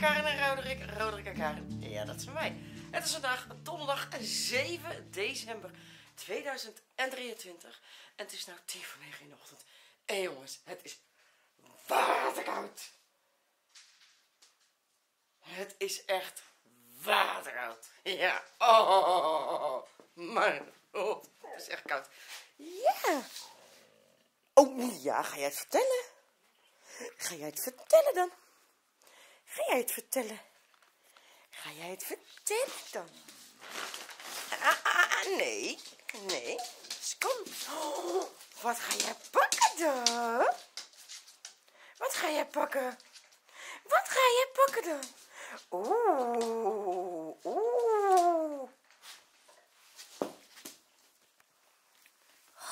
luistert naar Karin en Roderick, Roderick en Karin. Ja, dat zijn wij. Het is vandaag donderdag 7 december 2023. En het is nu 8:50 in de ochtend. En jongens, het is waterkoud. Het is echt waterkoud. Ja, oh, man, oh, het is echt koud. Ja. Oh, ja, ga jij het vertellen? Ga jij het vertellen dan? Ga jij het vertellen? Ga jij het vertellen dan? Nee. Nee. Kom. Oh, wat ga jij pakken dan? Wat ga jij pakken? Wat ga jij pakken dan? Oeh. Oeh.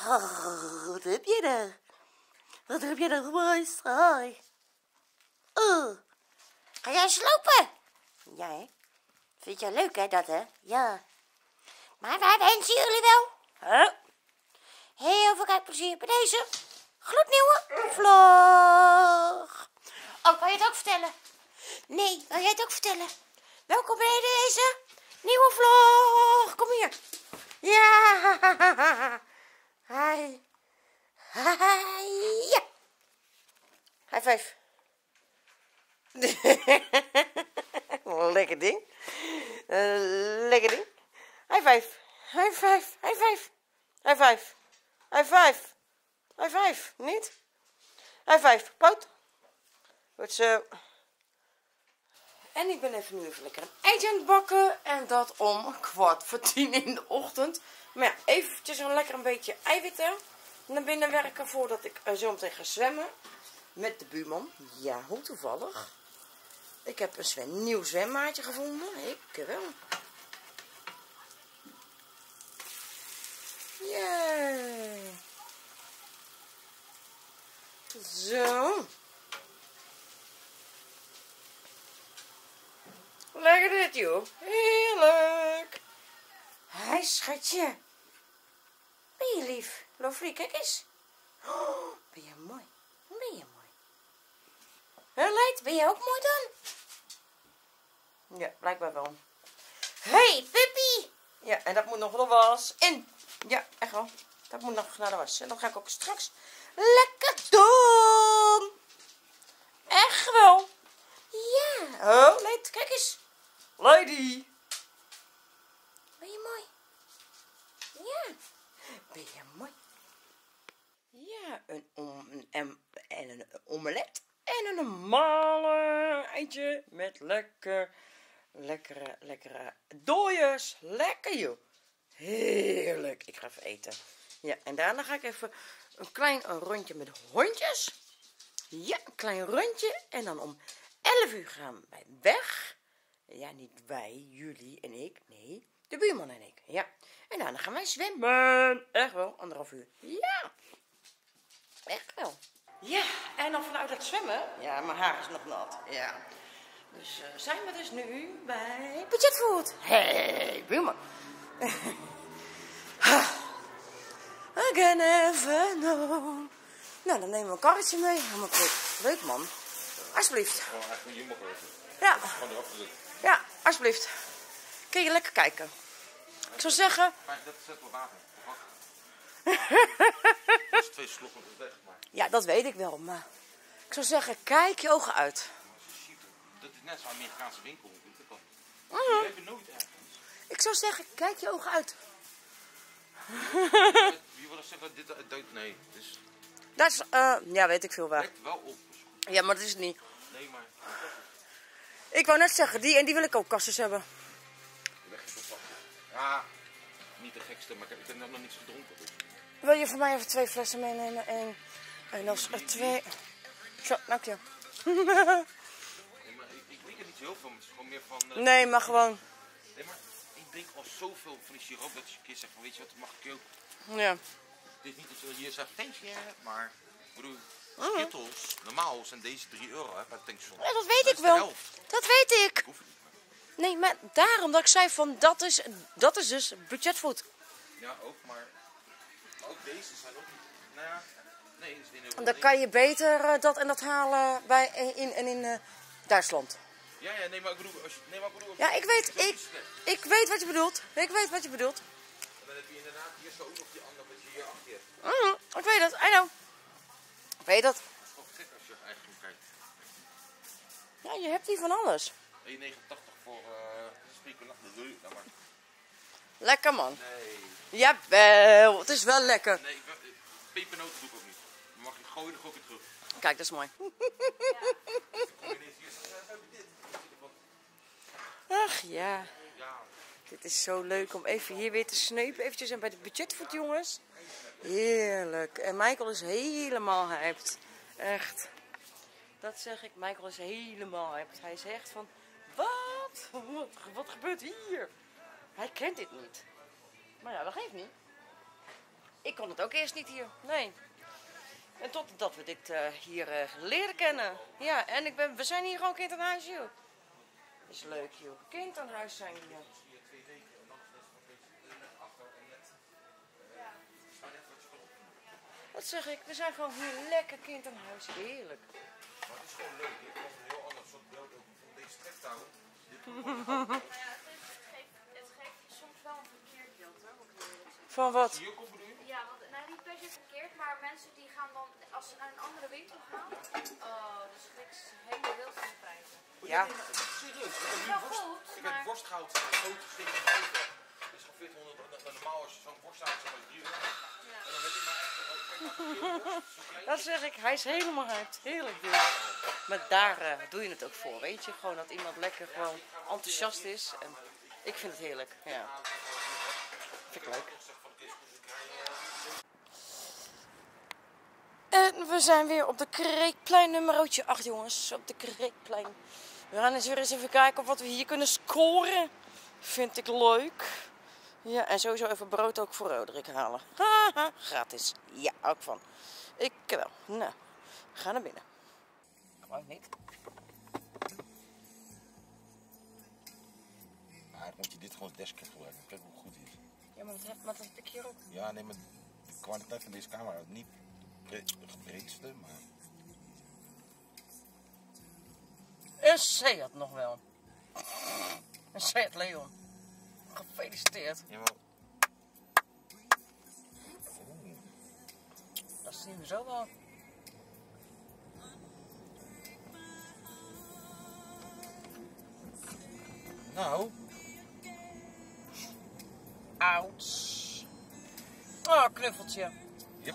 Oh, wat heb je daar? Wat heb je daar mooi saai? Oh. Ga jij slopen? Ja, hè? Vind je leuk, hè, dat, hè? Ja. Maar wij wensen jullie wel. Huh? Heel veel kijkplezier bij deze gloednieuwe vlog. Oh, kan je het ook vertellen? Nee, kan jij het ook vertellen? Welkom bij deze nieuwe vlog. Kom hier. Ja. Hi. Hi. Ja. High five. Lekker ding. Lekker ding. High five. High five. High five. High five. High five. High five. Niet? High five. Poot. Goed zo. En ik ben even lekker een eitje aan het bakken. En dat om 9:45 in de ochtend. Maar ja, eventjes een lekker een beetje eiwitten naar binnen werken. Voordat ik zo meteen ga zwemmen. Met de buurman. Ja, hoe toevallig. Ik heb een nieuw zwemmaatje gevonden. Ik wel. Yay. Zo. Lekker dit, joh. Heerlijk. Hé, schatje. Ben je lief? Lovely, kijk eens. Oh, ben je mooi. Ben je mooi. Hé, Leid, ben je ook mooi dan? Ja, blijkbaar wel. Hey, puppy! Ja, en dat moet nog de was in. Ja, echt wel. Dat moet nog naar de was. En dat ga ik ook straks lekker doen. Echt wel. Ja. Oh, Leid, kijk eens. Lady. Ben je mooi? Ja. Ben je mooi? Ja, een omelet. En een normale eitje met lekkere dooiers. Lekker, joh. Heerlijk. Ik ga even eten. Ja, en daarna ga ik even een klein rondje met hondjes. Ja, een klein rondje. En dan om 11 uur gaan wij weg. Ja, niet wij, jullie en ik. Nee, de buurman en ik. Ja. En daarna gaan wij zwemmen. Echt wel, 1,5 uur. Ja. Echt wel. Ja, en dan vanuit het zwemmen. Ja, mijn haar is nog nat. Ja. Dus zijn we dus nu bij Budget Food. Hey, buurman. I can never know. Nou, dan nemen we een karretje mee. Helemaal goed. Leuk, man. Alsjeblieft. Ja. Ja, alsjeblieft. Kun je lekker kijken. Ik zou zeggen... Dat is het wel water. Dat is 2 slokken weg, maar... Ja, dat weet ik wel, maar ik zou zeggen, kijk je ogen uit. Dat is net zo'n Amerikaanse winkel. Die hebben nooit ergens. Ik zou zeggen, kijk je ogen uit. Wie wil zeggen, dit, nee. Dus... Dat is, ja, weet ik veel waar. Lijkt wel op. Ja, maar dat is het niet. Nee, maar... Ik wou net zeggen, die en die wil ik ook kastjes hebben. Weg is wel ja, niet de gekste, maar ik heb nog niets gedronken. Dus. Wil je voor mij even 2 flessen meenemen? En als 2... Zo, dank je. Nee, maar ik drink er niet heel veel, het is gewoon meer van... Nee, maar gewoon... Nee, maar ik drink al zoveel van die siroop dat je een keer zegt van, weet je wat, dat mag ik ook. Ja. Dit is niet dat je hier zegt, tankje, maar... Ik bedoel, Skittles, normaal zijn deze €3 hè, bij het tankstation. Ja, dat weet ik wel. Dat weet ik. Ik hoef het niet meer. Nee, maar daarom dat ik zei van, dat is dus budgetfood. Ja, ook, maar... Ook deze zijn ook niet... Nou ja... Nee, dan kan je beter dat en dat halen bij, in Duitsland. Ja, ja, nee, maar ik bedoel, als je, nee, maar ik bedoel... Ja, ik weet wat je bedoelt. Ik weet wat je bedoelt. En dan heb je inderdaad hier zo ook op die andere, dat je hier achter hebt. Ik weet dat, I know. Ik weet dat. Het is wel gek als je eigenlijk kijkt. Ja, je hebt hier van alles. 1,89 voor spiekenachten. Lekker man. Nee. Jawel, het is wel lekker. Nee, pepernoten doe ik ook niet. Dan mag je gooien, dan gooi ik het terug. Kijk, dat is mooi. Ach ja. Dit is zo leuk om even hier weer te sneupen. Eventjes en bij de Budget Food, jongens. Heerlijk. En Michael is helemaal hyped. Echt. Dat zeg ik. Michael is helemaal hyped. Hij zegt van, wat gebeurt hier? Hij kent dit niet. Maar ja, dat geeft niet. Ik kon het ook eerst niet hier. Nee. En totdat we dit hier leren kennen. Ja, en we zijn hier gewoon kind aan huis, joh. Dat is leuk, joh. Kind aan huis zijn hier. Wat zeg ik? We zijn gewoon hier lekker kind aan huis. Heerlijk. Maar het is gewoon leuk. Dit was een heel ander soort beeld ook van deze trektouw. Het geeft soms wel een verkeerd beeld, hoor. Van wat? Hier komt bedoel je? Ja, want nou, niet per se verkeerd, maar mensen die gaan dan, als ze naar een andere winkel gaan, dus niks hele wild van de prijzen. Ja. Serieus, ik heb worstgoud grote stukjes gegeven. Dat is ongeveer 100, normaal als je zo'n worsthout zou je 300. En dan weet ik maar echt, dat zeg ik, hij is helemaal uit. Heerlijk duur. Maar daar doe je het ook voor, weet je. Gewoon dat iemand lekker gewoon enthousiast is. En ik vind het heerlijk, ja. Vind ik leuk. En we zijn weer op de Kreekplein nummertje 8, jongens. Op de Kreekplein. We gaan eens weer eens even kijken of wat we hier kunnen scoren. Vind ik leuk. Ja, en sowieso even brood ook voor Roderick halen. Haha, gratis. Ja, ook van. Ik wel. Nou, ga naar binnen. Gewoon niet. Maar moet je dit gewoon als deskje gebruiken. Kijk hoe goed het is. Ja, maar dat heb ik hier ook. Ja, nee, maar de kwaliteit van deze camera is niet... Het breedste, maar... Een Seat nog wel. Een Seat Leon. Gefeliciteerd. Jawel. Oeh. Dat zien we zo wel. Nou. Outs. Oh, knuffeltje. Yep.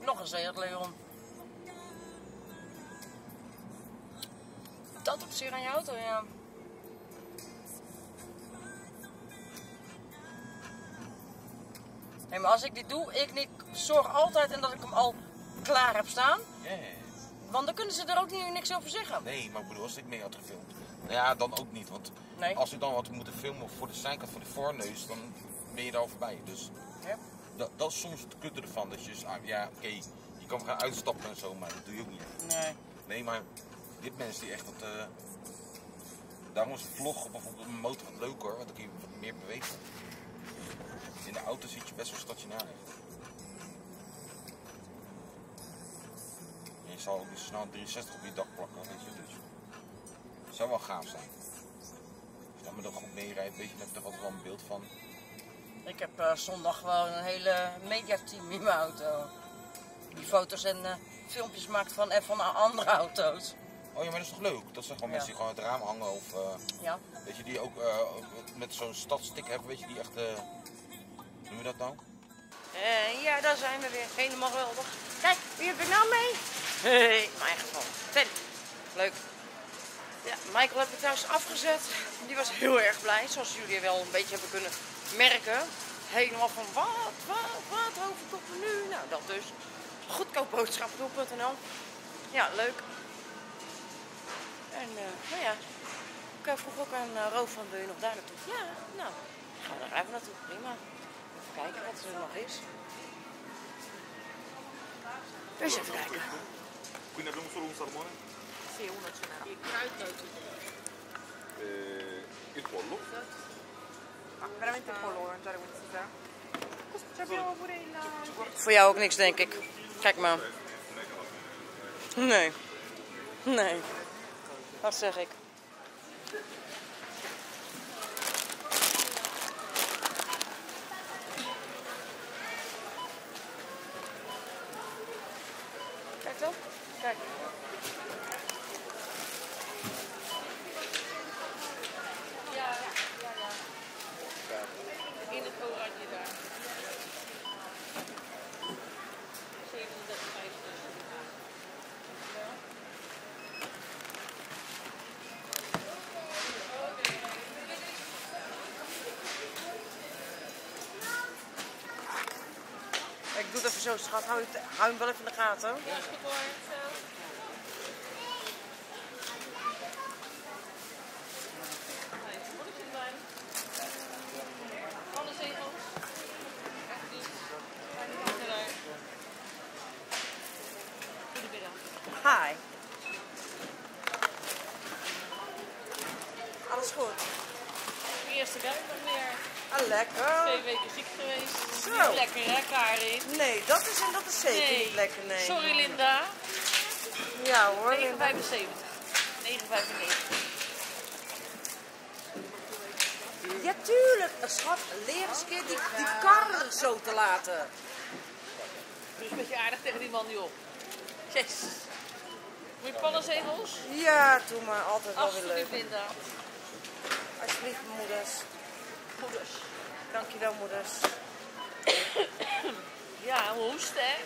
Nog een Seat Leon. Dat op zich aan je auto, ja. Nee, maar als ik dit doe, ik zorg altijd en dat ik hem al klaar heb staan. Ja. Yeah. Want dan kunnen ze er ook niks over zeggen. Nee, maar ik bedoel, als ik mee had gefilmd. Ja, dan ook niet. Want nee. Als ik dan had moeten filmen voor de zijkant van de voorneus, dan ben je er al voorbij. Dus... Yep. Dat is soms het kutte ervan, dat je dus, ja oké, je kan gaan uitstappen en zo, maar dat doe je ook niet. Nee. Nee, maar dit mensen die echt dat, daarom is vloggen bijvoorbeeld op een motor wat leuk hoor, want dan kun je wat meer bewegen. In de auto zit je best wel stationair. En je zal ook niet zo snel 63 op je dak plakken, weet je, dus dat zou wel gaaf zijn. Als je dan met ook goed meerijdt, weet je, dan heb je er altijd wel een beeld van. Ik heb zondag wel een hele mediateam in mijn auto. Die foto's en filmpjes maakt van en van andere auto's. Oh ja, maar dat is toch leuk? Dat zijn gewoon mensen die gewoon het raam hangen of... ja. Weet je, die ook met zo'n stadstick hebben, weet je, die echt... Doen we dat nou? Ja, daar zijn we weer. Helemaal geweldig. Kijk, wie heb ik nou mee? Hey, mijn eigen van. Ten. Leuk. Ja, Michael heb ik trouwens afgezet. Die was heel erg blij, zoals jullie wel een beetje hebben kunnen... merken, helemaal van wat overkomt me nu? Nou, dat dus. goedkoopboodschappen.nl. Ja, leuk. En, nou ja, ik vroeg ook aan Roof van, wil je nog daar naartoe? Ja, nou, gaan we daar even naartoe, prima. Even kijken wat er nog is. Dus even kijken. Kun je dat doen voor ons allemaal? 400 euro. Kruidnoten. Ik wil nog. Veramente polo, mangiare questi qua. Questo abbiamo pure il... Voor jou ook niks, denk ik. Kijk maar. Nee. Nee. Wat zeg ik? Kijk dan. Kijk. In het oranje daar. 37,50. Ik doe het even zo, schat. Hou hem wel even in de gaten. Ja, is goed hoor. Hi. Alles goed? Mijn eerste duikdag weer. Ah, lekker. 2 weken ziek geweest. Zo. Niet lekker hè, Karin? Nee, dat is zeker niet lekker, nee. Sorry Linda. Ja hoor. 9,75. 9,95. Ja tuurlijk, schat. Leer eens een keer die kar zo te laten. Dus een beetje aardig tegen die man nu op. Yes. Moet je pannenzegels? Ja, doe maar. Altijd wel weer leuk. Alsjeblieft, moeders. Moeders. Dankjewel, moeders. Ja, hoest, hè?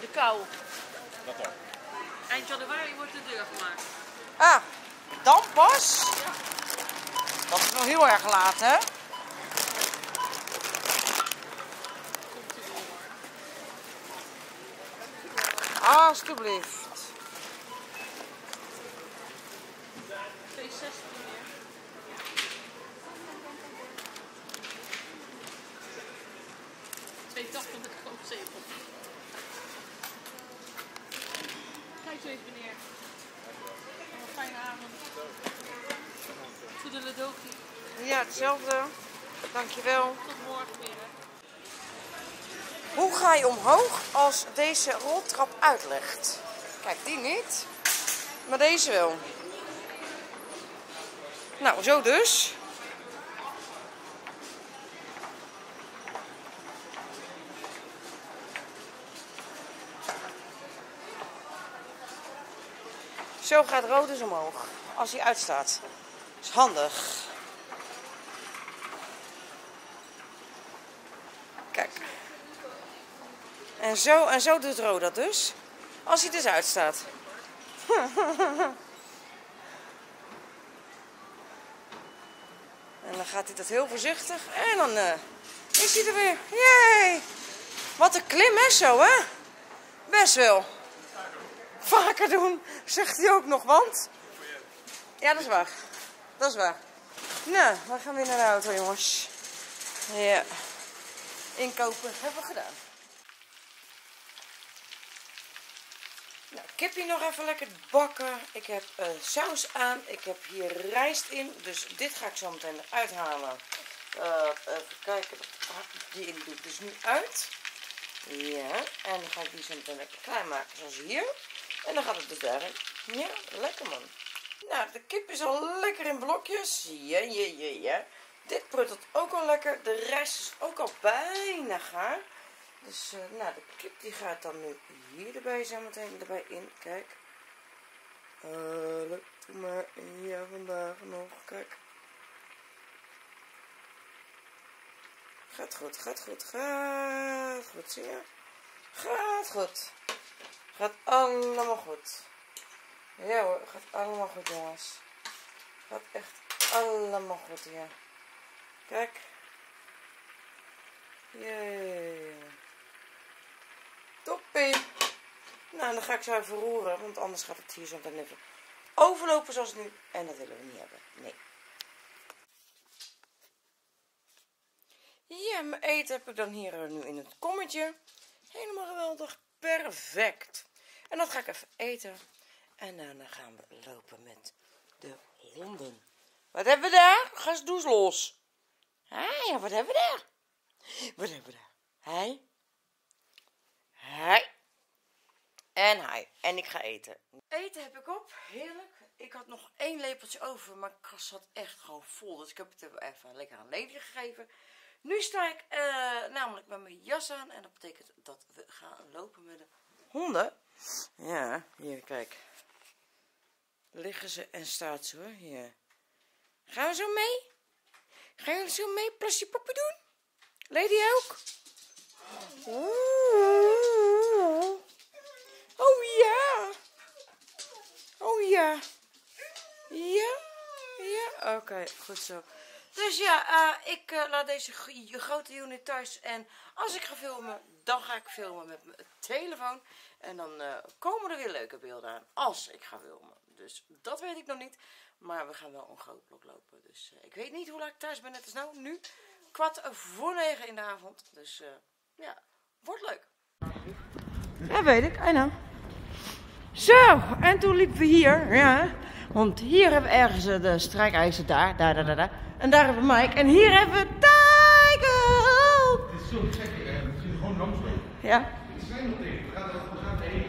De kou. Wat dan? Eind januari wordt de deur gemaakt. Ah, dan pas? Ja. Dat is wel heel erg laat, hè? Alsjeblieft. 2,60 meer. Twee takken met koopzepel. Kijk zo even meneer. Een fijne avond. Goede ledoki. Ja, hetzelfde. Dankjewel. Tot morgen weer. Hoe ga je omhoog als deze roltrap uitlegt? Kijk, die niet, maar deze wel. Nou, zo dus. Zo gaat rood dus omhoog, als hij uitstaat. Dat is handig. Kijk. En zo doet Ro dat dus, als hij dus uitstaat. En dan gaat hij dat heel voorzichtig en dan is hij er weer. Yay! Wat een klim hè, zo hè? Best wel. Vaker doen, zegt hij ook nog, want... Ja, dat is waar. Dat is waar. Nou, we gaan weer naar de auto jongens. Ja. Inkopen hebben we gedaan. Nou, kipje nog even lekker bakken. Ik heb saus aan. Ik heb hier rijst in. Dus dit ga ik zo meteen eruit halen. Even kijken. Die doe ik dus nu uit. Ja. En dan ga ik die zo meteen lekker klein maken. Zoals hier. En dan gaat het er daarin. Ja, lekker man. Nou, de kip is al lekker in blokjes. Ja, ja, ja, ja. Dit pruttelt ook al lekker. De rijst is ook al bijna gaar. Dus nou, de kip die gaat dan nu hier erbij zo meteen erbij in. Kijk. Lukt maar ja vandaag nog. Kijk. Gaat goed, gaat goed, gaat goed. Zie je? Gaat goed. Gaat allemaal goed. Ja hoor, gaat allemaal goed jongens. Gaat echt allemaal goed ja. Kijk. Jee. Toppie. Nou, dan ga ik zo even roeren, want anders gaat het hier zo meteen even overlopen zoals nu. En dat willen we niet hebben. Nee. Ja, mijn eten heb ik dan hier nu in het kommetje. Helemaal geweldig. Perfect. En dat ga ik even eten. En daarna gaan we lopen met de honden. Wat hebben we daar? Ga eens does los. Ah, ja, wat hebben we daar? Wat hebben we daar? Hij? Hey. En hi. En ik ga eten. Eten heb ik op. Heerlijk. Ik had nog 1 lepeltje over. Maar mijn kast zat echt gewoon vol. Dus ik heb het even lekker aan Lady gegeven. Nu sta ik namelijk met mijn jas aan. En dat betekent dat we gaan lopen met de honden. Ja, hier kijk. Liggen ze en staat ze hoor. Hier. Gaan we zo mee? Gaan jullie zo mee plasje poppen doen? Lady ook? Oeh. Oh ja. Oh ja. Ja. Ja. Oké, goed zo. Dus ja, ik laat deze grote unit thuis. En als ik ga filmen, dan ga ik filmen met mijn telefoon. En dan komen er weer leuke beelden aan als ik ga filmen. Dus dat weet ik nog niet. Maar we gaan wel een groot blok lopen. Dus ik weet niet hoe laat ik thuis ben. Net als nou, nu. 20:45 in de avond. Dus ja, wordt leuk. Ja, weet ik. I know. Zo, en toen liepen we hier. Ja. Want hier hebben we ergens de strijkijzer. Daar. En daar hebben we Mike. En hier hebben we Michael. Het is zo gekker, hè. Het is gewoon langs. Ja. Het is zijn nog tegen. We gaan er ook heen.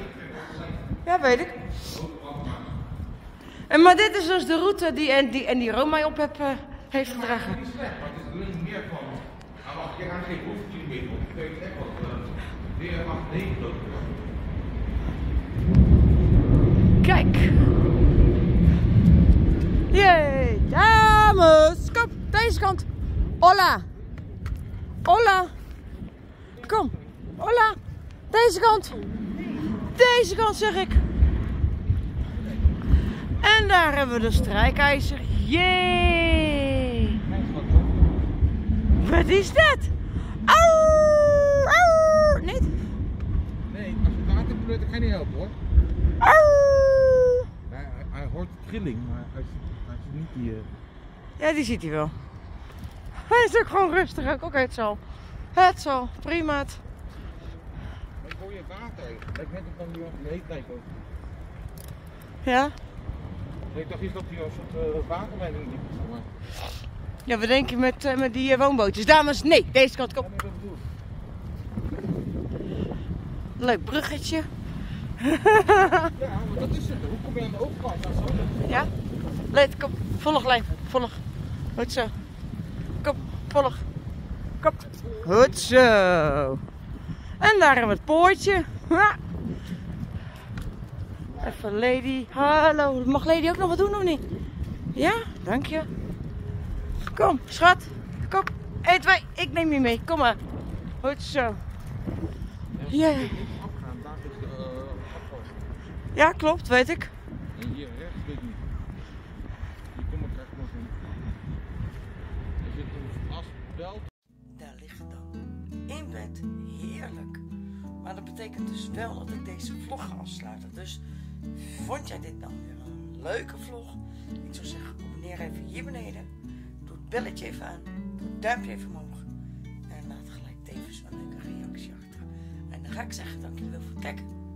Ja, weet ik. En maar dit is dus de route die Roma op heeft gedragen. Het is niet slecht, maar het is alleen meer van. Je gaat geen hoofdkilometer op. Je weet echt wat. Weer 8-9 lopen. Kijk. Jee, dames. Kom, deze kant. Hola. Hola. Kom. Hola. Deze kant. Deze kant zeg ik. En daar hebben we de strijkijzer. Jee! Wat is dat? Auw! Auw! Niet? Nee, als het water gebeurt, dan kan je niet helpen hoor. Auw! Hij hoort de trilling, maar hij zit niet hier. Ja, die ziet hij wel. Hij is ook gewoon rustig. Oké, het zal. Het zal. Prima. Ik hoor je water. Ik net van die heet over. Ja? Ik dacht eerst dat hij een soort waterleiding liep. Ja, we denken met die woonbootjes. Dames, nee, deze kant op. Leuk bruggetje. Ja, maar dat is het. Hoe kom je aan de overkant? Ja? Leed, kom. Volg, Lijn. Volg. Goed zo. Kom, volg. Kom. Goed zo. En daar hebben we het poortje. Ha. Even Lady. Hallo. Mag Lady ook nog wat doen of niet? Ja? Dank je. Kom, schat. Kom. 1, 2. Ik neem je mee. Kom maar. Goed zo. Ja. Ja, klopt. Weet ik. En hier rechts weet ik niet. Hier kom ik echt nog in. Er zit een asbelt. Daar ligt het dan. In bed. Heerlijk. Maar dat betekent dus wel dat ik deze vlog ga afsluiten. Dus... Vond jij dit nou weer een leuke vlog? Ik zou zeggen, abonneer even hier beneden. Doe het belletje even aan. Doe het duimpje even omhoog. En laat gelijk tevens een leuke reactie achter. En dan ga ik zeggen, dankjewel voor het kijken.